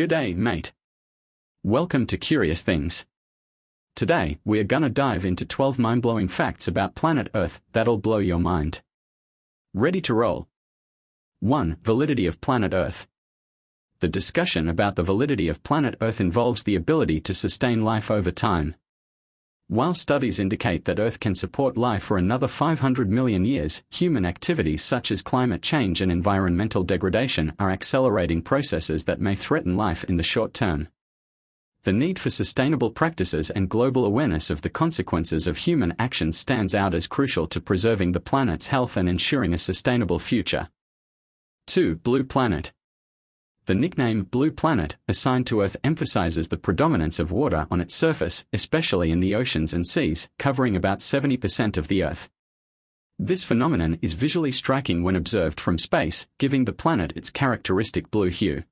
G'day, mate. Welcome to Curious Things. Today, we're gonna dive into 12 mind-blowing facts about planet Earth that'll blow your mind. Ready to roll? 1. Validity of planet Earth. The discussion about the validity of planet Earth involves the ability to sustain life over time. While studies indicate that Earth can support life for another 500 million years, human activities such as climate change and environmental degradation are accelerating processes that may threaten life in the short term. The need for sustainable practices and global awareness of the consequences of human action stands out as crucial to preserving the planet's health and ensuring a sustainable future. 2. Blue Planet. The nickname Blue Planet, assigned to Earth, emphasizes the predominance of water on its surface, especially in the oceans and seas, covering about 70% of the Earth. This phenomenon is visually striking when observed from space, giving the planet its characteristic blue hue.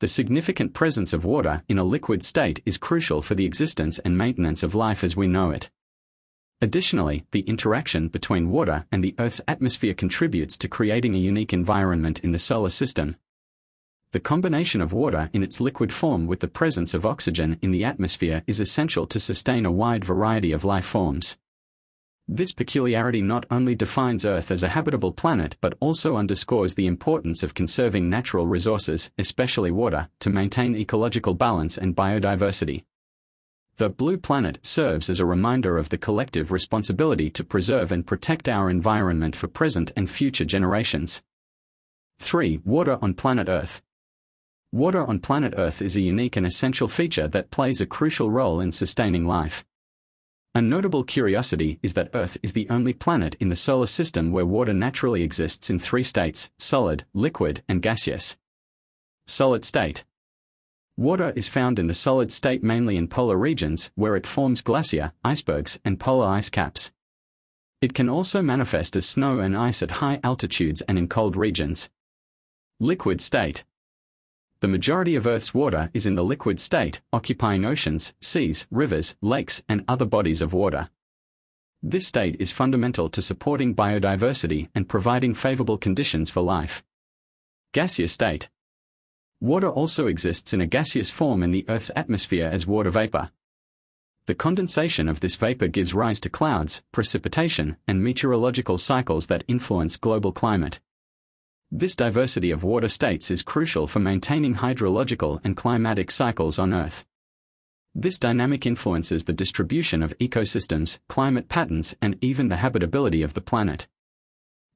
The significant presence of water in a liquid state is crucial for the existence and maintenance of life as we know it. Additionally, the interaction between water and the Earth's atmosphere contributes to creating a unique environment in the solar system. The combination of water in its liquid form with the presence of oxygen in the atmosphere is essential to sustain a wide variety of life forms. This peculiarity not only defines Earth as a habitable planet but also underscores the importance of conserving natural resources, especially water, to maintain ecological balance and biodiversity. The Blue Planet serves as a reminder of the collective responsibility to preserve and protect our environment for present and future generations. 3. Water on planet Earth. Water on planet Earth is a unique and essential feature that plays a crucial role in sustaining life. A notable curiosity is that Earth is the only planet in the solar system where water naturally exists in three states: solid, liquid, and gaseous. Solid state. Water is found in the solid state mainly in polar regions, where it forms glacier, icebergs, and polar ice caps. It can also manifest as snow and ice at high altitudes and in cold regions. Liquid state. The majority of Earth's water is in the liquid state, occupying oceans, seas, rivers, lakes, and other bodies of water. This state is fundamental to supporting biodiversity and providing favorable conditions for life. Gaseous state. Water also exists in a gaseous form in the Earth's atmosphere as water vapor. The condensation of this vapor gives rise to clouds, precipitation, and meteorological cycles that influence global climate. This diversity of water states is crucial for maintaining hydrological and climatic cycles on Earth. This dynamic influences the distribution of ecosystems, climate patterns, and even the habitability of the planet.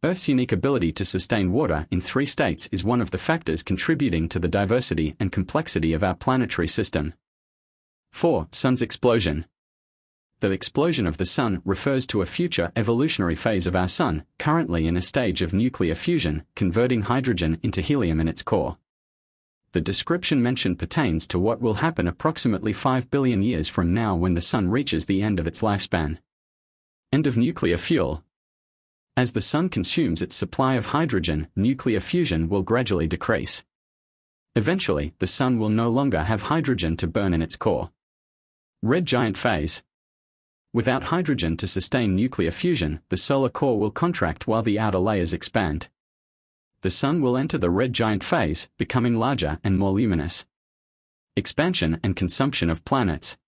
Earth's unique ability to sustain water in three states is one of the factors contributing to the diversity and complexity of our planetary system. 4. Sun's explosion. The explosion of the Sun refers to a future evolutionary phase of our Sun, currently in a stage of nuclear fusion, converting hydrogen into helium in its core. The description mentioned pertains to what will happen approximately 5 billion years from now when the Sun reaches the end of its lifespan. End of nuclear fuel. As the Sun consumes its supply of hydrogen, nuclear fusion will gradually decrease. Eventually, the Sun will no longer have hydrogen to burn in its core. Red giant phase. Without hydrogen to sustain nuclear fusion, the solar core will contract while the outer layers expand. The Sun will enter the red giant phase, becoming larger and more luminous. Expansion and consumption of planets.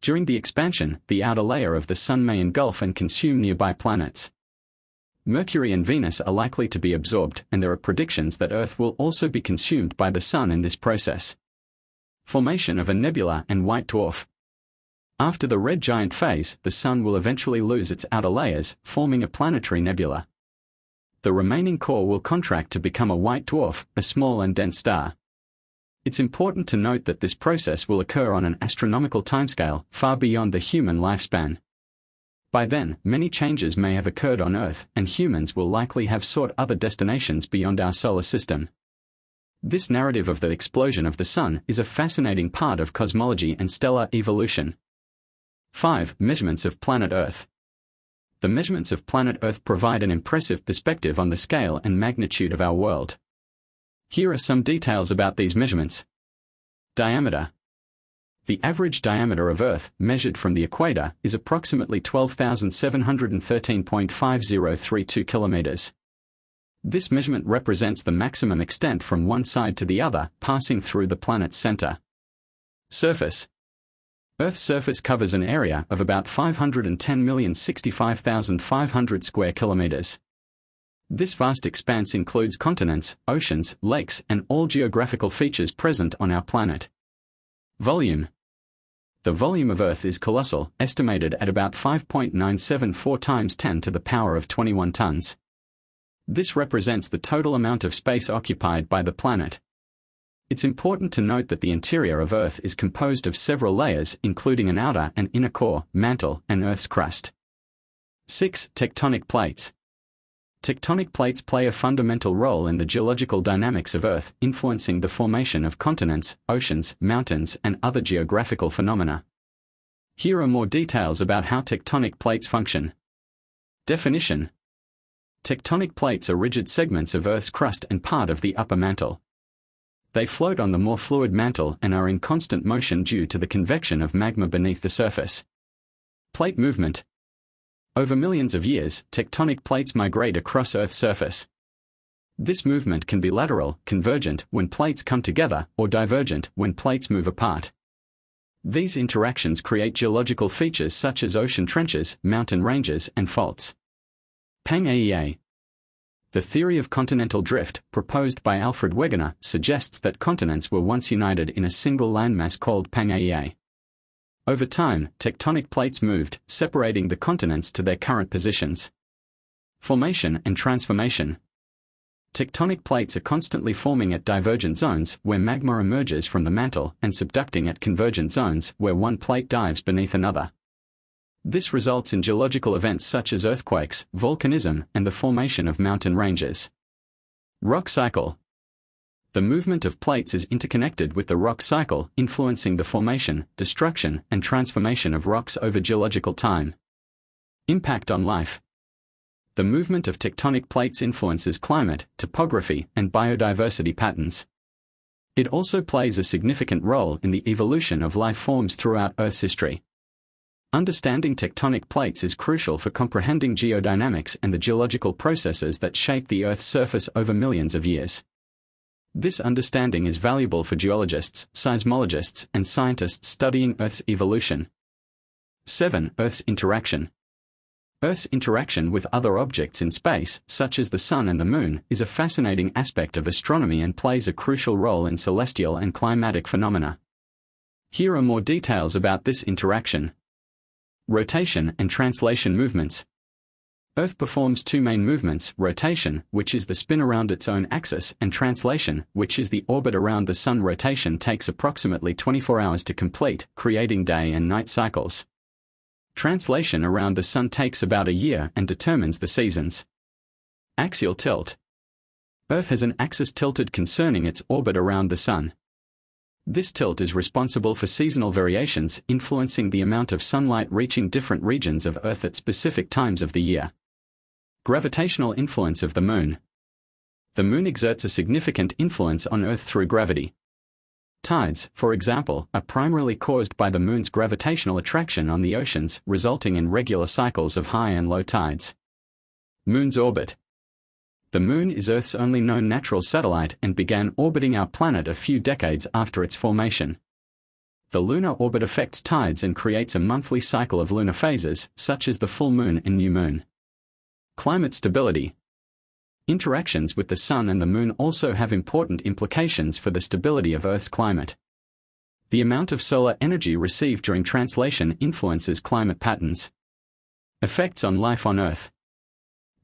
During the expansion, the outer layer of the Sun may engulf and consume nearby planets. Mercury and Venus are likely to be absorbed, and there are predictions that Earth will also be consumed by the Sun in this process. Formation of a nebula and white dwarf. After the red giant phase, the Sun will eventually lose its outer layers, forming a planetary nebula. The remaining core will contract to become a white dwarf, a small and dense star. It's important to note that this process will occur on an astronomical timescale, far beyond the human lifespan. By then, many changes may have occurred on Earth, and humans will likely have sought other destinations beyond our solar system. This narrative of the explosion of the Sun is a fascinating part of cosmology and stellar evolution. 5. Measurements of planet Earth. The measurements of planet Earth provide an impressive perspective on the scale and magnitude of our world. Here are some details about these measurements. Diameter. The average diameter of Earth, measured from the equator, is approximately 12,713.5032 kilometers. This measurement represents the maximum extent from one side to the other, passing through the planet's center. Surface. Earth's surface covers an area of about 510,065,500 square kilometers. This vast expanse includes continents, oceans, lakes, and all geographical features present on our planet. Volume. The volume of Earth is colossal, estimated at about 5.974 times 10 to the power of 21 tons. This represents the total amount of space occupied by the planet. It's important to note that the interior of Earth is composed of several layers, including an outer and inner core, mantle, and Earth's crust. 6. Tectonic plates. Tectonic plates play a fundamental role in the geological dynamics of Earth, influencing the formation of continents, oceans, mountains, and other geographical phenomena. Here are more details about how tectonic plates function. Definition. Tectonic plates are rigid segments of Earth's crust and part of the upper mantle. They float on the more fluid mantle and are in constant motion due to the convection of magma beneath the surface. Plate movement. Over millions of years, tectonic plates migrate across Earth's surface. This movement can be lateral, convergent when plates come together, or divergent when plates move apart. These interactions create geological features such as ocean trenches, mountain ranges, and faults. Pang-Aea. The theory of continental drift, proposed by Alfred Wegener, suggests that continents were once united in a single landmass called Pang-Aea. Over time, tectonic plates moved, separating the continents to their current positions. Formation and transformation. Tectonic plates are constantly forming at divergent zones, where magma emerges from the mantle, and subducting at convergent zones, where one plate dives beneath another. This results in geological events such as earthquakes, volcanism, and the formation of mountain ranges. Rock cycle. The movement of plates is interconnected with the rock cycle, influencing the formation, destruction, and transformation of rocks over geological time. Impact on life. The movement of tectonic plates influences climate, topography, and biodiversity patterns. It also plays a significant role in the evolution of life forms throughout Earth's history. Understanding tectonic plates is crucial for comprehending geodynamics and the geological processes that shape the Earth's surface over millions of years. This understanding is valuable for geologists, seismologists, and scientists studying Earth's evolution. 7. Earth's interaction. Earth's interaction with other objects in space, such as the Sun and the Moon, is a fascinating aspect of astronomy and plays a crucial role in celestial and climatic phenomena. Here are more details about this interaction. Rotation and translation movements. Earth performs two main movements, rotation, which is the spin around its own axis, and translation, which is the orbit around the Sun. Rotation takes approximately 24 hours to complete, creating day and night cycles. Translation around the Sun takes about a year and determines the seasons. Axial tilt. Earth has an axis tilted concerning its orbit around the Sun. This tilt is responsible for seasonal variations, influencing the amount of sunlight reaching different regions of Earth at specific times of the year. Gravitational influence of the Moon. The Moon exerts a significant influence on Earth through gravity. Tides, for example, are primarily caused by the Moon's gravitational attraction on the oceans, resulting in regular cycles of high and low tides. Moon's orbit. The Moon is Earth's only known natural satellite and began orbiting our planet a few decades after its formation. The lunar orbit affects tides and creates a monthly cycle of lunar phases, such as the full moon and new moon. Climate stability. Interactions with the Sun and the Moon also have important implications for the stability of Earth's climate. The amount of solar energy received during translation influences climate patterns. Effects on life on Earth.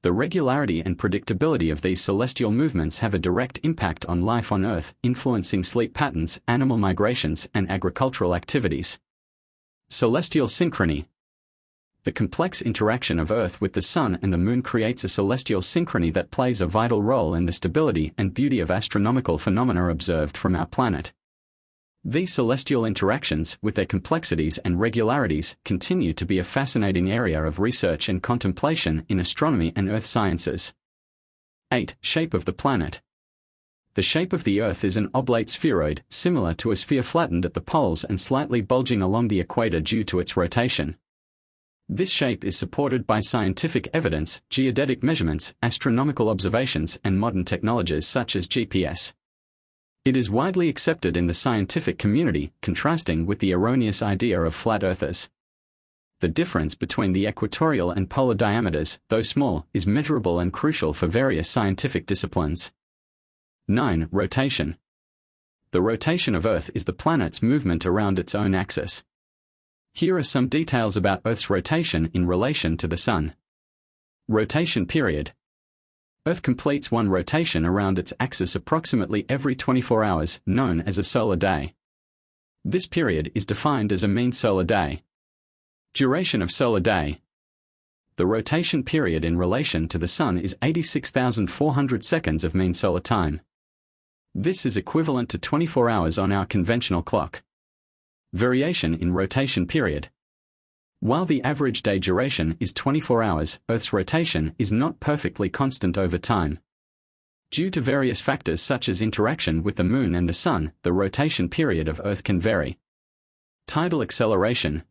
The regularity and predictability of these celestial movements have a direct impact on life on Earth, influencing sleep patterns, animal migrations, and agricultural activities. Celestial synchrony. The complex interaction of Earth with the Sun and the Moon creates a celestial synchrony that plays a vital role in the stability and beauty of astronomical phenomena observed from our planet. These celestial interactions, with their complexities and regularities, continue to be a fascinating area of research and contemplation in astronomy and earth sciences. 8. Shape of the planet. The shape of the Earth is an oblate spheroid, similar to a sphere flattened at the poles and slightly bulging along the equator due to its rotation. This shape is supported by scientific evidence, geodetic measurements, astronomical observations, and modern technologies such as GPS. It is widely accepted in the scientific community, contrasting with the erroneous idea of flat earthers. The difference between the equatorial and polar diameters, though small, is measurable and crucial for various scientific disciplines. 9. Rotation. The rotation of Earth is the planet's movement around its own axis. Here are some details about Earth's rotation in relation to the Sun. Rotation period. Earth completes one rotation around its axis approximately every 24 hours, known as a solar day. This period is defined as a mean solar day. Duration of solar day. The rotation period in relation to the Sun is 86,400 seconds of mean solar time. This is equivalent to 24 hours on our conventional clock. Variation in rotation period. While the average day duration is 24 hours, Earth's rotation is not perfectly constant over time. Due to various factors such as interaction with the Moon and the Sun, the rotation period of Earth can vary. Tidal acceleration.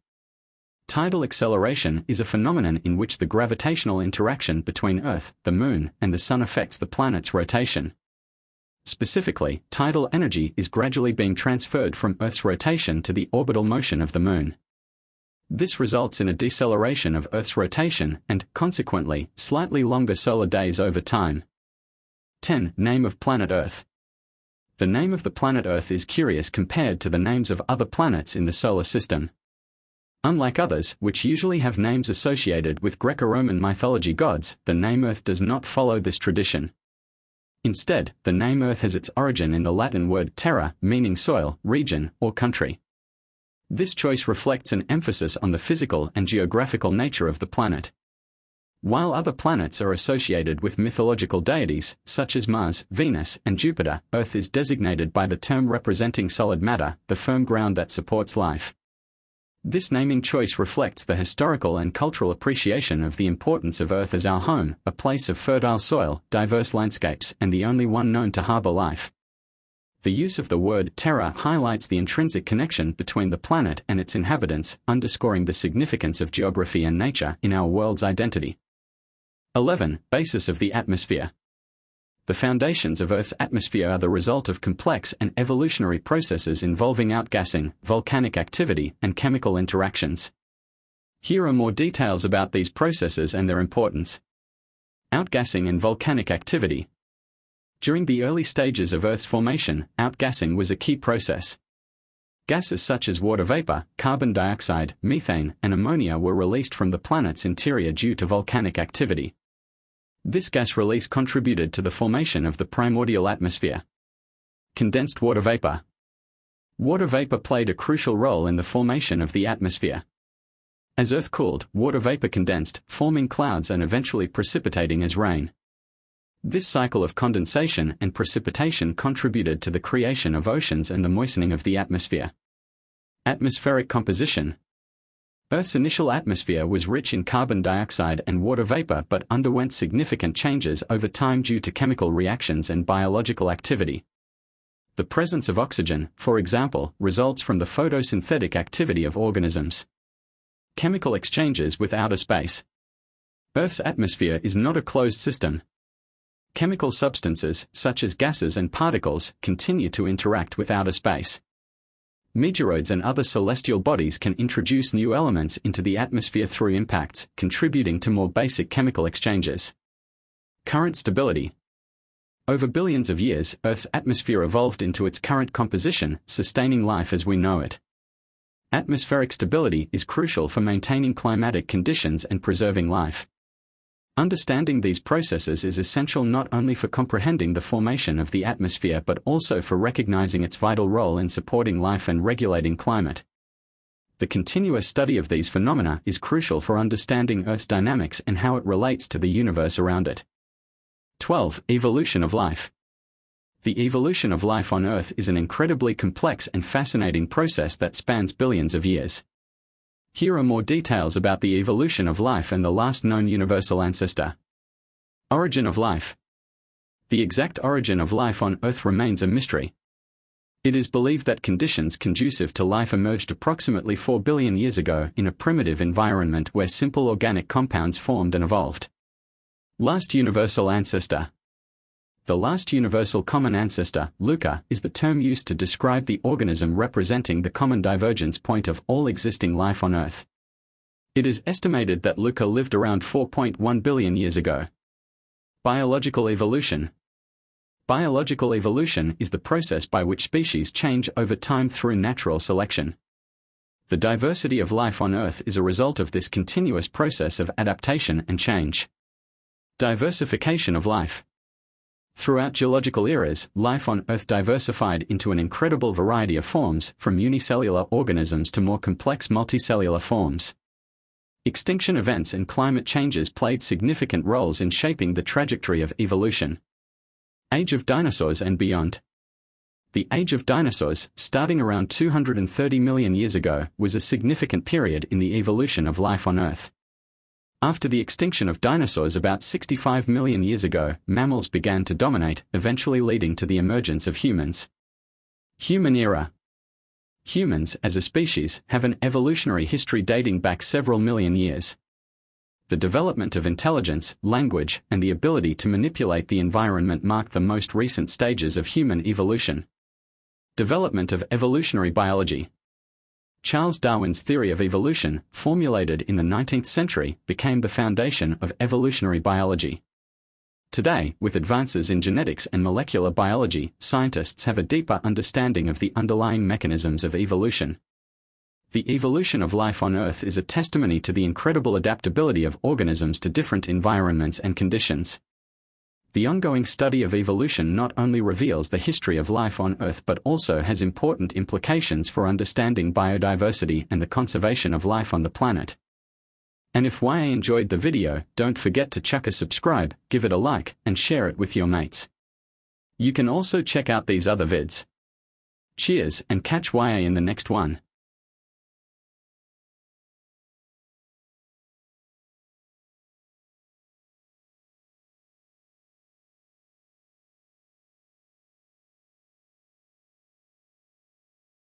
Tidal acceleration is a phenomenon in which the gravitational interaction between Earth, the Moon, and the Sun affects the planet's rotation. Specifically, tidal energy is gradually being transferred from Earth's rotation to the orbital motion of the Moon. This results in a deceleration of Earth's rotation and, consequently, slightly longer solar days over time. 10. Name of planet Earth. The name of the planet Earth is curious compared to the names of other planets in the solar system. Unlike others, which usually have names associated with Greco-Roman mythology gods, the name Earth does not follow this tradition. Instead, the name Earth has its origin in the Latin word terra, meaning soil, region, or country. This choice reflects an emphasis on the physical and geographical nature of the planet. While other planets are associated with mythological deities, such as Mars, Venus, and Jupiter, Earth is designated by the term representing solid matter, the firm ground that supports life. This naming choice reflects the historical and cultural appreciation of the importance of Earth as our home, a place of fertile soil, diverse landscapes, and the only one known to harbor life. The use of the word terra highlights the intrinsic connection between the planet and its inhabitants, underscoring the significance of geography and nature in our world's identity. 11. Basis of the atmosphere. The foundations of Earth's atmosphere are the result of complex and evolutionary processes involving outgassing, volcanic activity, and chemical interactions. Here are more details about these processes and their importance. Outgassing and volcanic activity. During the early stages of Earth's formation, outgassing was a key process. Gases such as water vapor, carbon dioxide, methane, and ammonia were released from the planet's interior due to volcanic activity. This gas release contributed to the formation of the primordial atmosphere. Condensed water vapor. Water vapor played a crucial role in the formation of the atmosphere. As Earth cooled, water vapor condensed, forming clouds and eventually precipitating as rain. This cycle of condensation and precipitation contributed to the creation of oceans and the moistening of the atmosphere. Atmospheric composition. Earth's initial atmosphere was rich in carbon dioxide and water vapor but underwent significant changes over time due to chemical reactions and biological activity. The presence of oxygen, for example, results from the photosynthetic activity of organisms. Chemical exchanges with outer space. Earth's atmosphere is not a closed system. Chemical substances, such as gases and particles, continue to interact with outer space. Meteoroids and other celestial bodies can introduce new elements into the atmosphere through impacts, contributing to more basic chemical exchanges. Current stability. Over billions of years, Earth's atmosphere evolved into its current composition, sustaining life as we know it. Atmospheric stability is crucial for maintaining climatic conditions and preserving life. Understanding these processes is essential not only for comprehending the formation of the atmosphere but also for recognizing its vital role in supporting life and regulating climate. The continuous study of these phenomena is crucial for understanding Earth's dynamics and how it relates to the universe around it. 12. Evolution of life. The evolution of life on Earth is an incredibly complex and fascinating process that spans billions of years. Here are more details about the evolution of life and the last known universal ancestor. Origin of life. The exact origin of life on Earth remains a mystery. It is believed that conditions conducive to life emerged approximately 4 billion years ago in a primitive environment where simple organic compounds formed and evolved. Last universal ancestor. The last universal common ancestor, LUCA, is the term used to describe the organism representing the common divergence point of all existing life on Earth. It is estimated that LUCA lived around 4.1 billion years ago. Biological evolution. Biological evolution is the process by which species change over time through natural selection. The diversity of life on Earth is a result of this continuous process of adaptation and change. Diversification of life. Throughout geological eras, life on Earth diversified into an incredible variety of forms, from unicellular organisms to more complex multicellular forms. Extinction events and climate changes played significant roles in shaping the trajectory of evolution. Age of dinosaurs and beyond. The age of dinosaurs, starting around 230 million years ago, was a significant period in the evolution of life on Earth. After the extinction of dinosaurs about 65 million years ago, mammals began to dominate, eventually leading to the emergence of humans. Human era. Humans, as a species, have an evolutionary history dating back several million years. The development of intelligence, language, and the ability to manipulate the environment marked the most recent stages of human evolution. Development of evolutionary biology. Charles Darwin's theory of evolution, formulated in the 19th century, became the foundation of evolutionary biology. Today, with advances in genetics and molecular biology, scientists have a deeper understanding of the underlying mechanisms of evolution. The evolution of life on Earth is a testimony to the incredible adaptability of organisms to different environments and conditions. The ongoing study of evolution not only reveals the history of life on Earth but also has important implications for understanding biodiversity and the conservation of life on the planet. And if you enjoyed the video, don't forget to chuck a subscribe, give it a like, and share it with your mates. You can also check out these other vids. Cheers, and catch you in the next one.